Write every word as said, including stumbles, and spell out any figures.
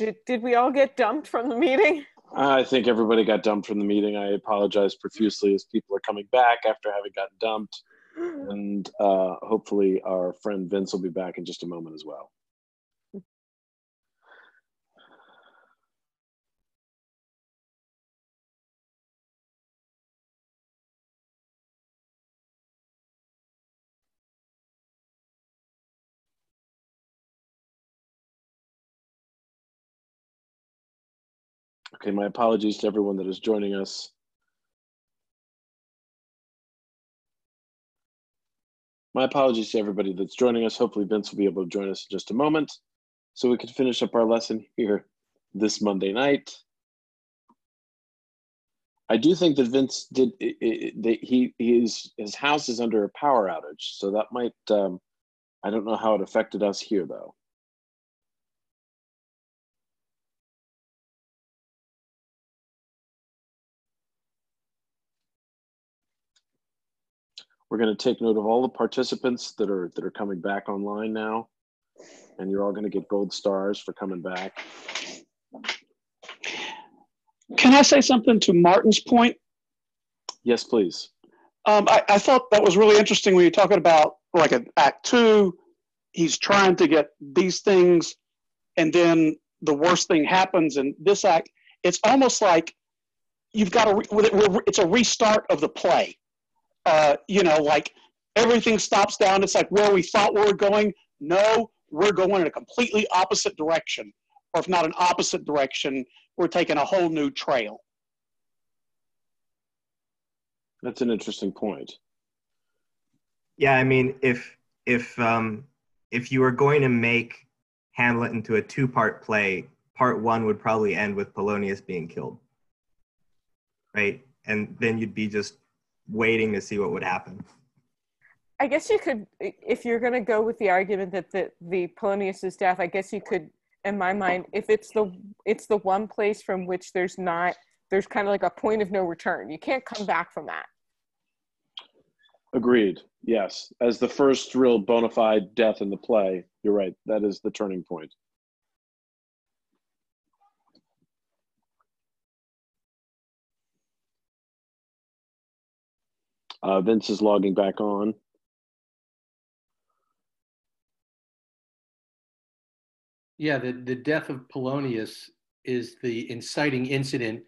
Did, did we all get dumped from the meeting? I think everybody got dumped from the meeting. I apologize profusely as people are coming back after having gotten dumped. And uh, hopefully our friend Vince will be back in just a moment as well. Okay, my apologies to everyone that is joining us. My apologies to everybody that's joining us. Hopefully Vince will be able to join us in just a moment so we can finish up our lesson here this Monday night. I do think that Vince did, it, it, that he, his, his house is under a power outage. So that might, um, I don't know how it affected us here though. We're going to take note of all the participants that are that are coming back online now, and you're all going to get gold stars for coming back. Can I say something to Martin's point? Yes, please. Um, I, I thought that was really interesting when you're talking about like an act two, he's trying to get these things, and then the worst thing happens in this act. It's almost like you've got to, it's a restart of the play. Uh, you know, like everything stops down. It's like where we thought we were going. No, we're going in a completely opposite direction, or if not an opposite direction, we're taking a whole new trail. That's an interesting point. Yeah, I mean, if if um, if you were going to make Hamlet into a two-part play, part one would probably end with Polonius being killed, right? And then you'd be just waiting to see what would happen. I guess you could, if you're going to go with the argument that the, the Polonius's death, I guess you could, in my mind, if it's the it's the one place from which there's not, there's kind of like a point of no return. You can't come back from that. Agreed. Yes. As the first real bona fide death in the play, you're right. That is the turning point. Uh, Vince is logging back on. Yeah, the, the death of Polonius is the inciting incident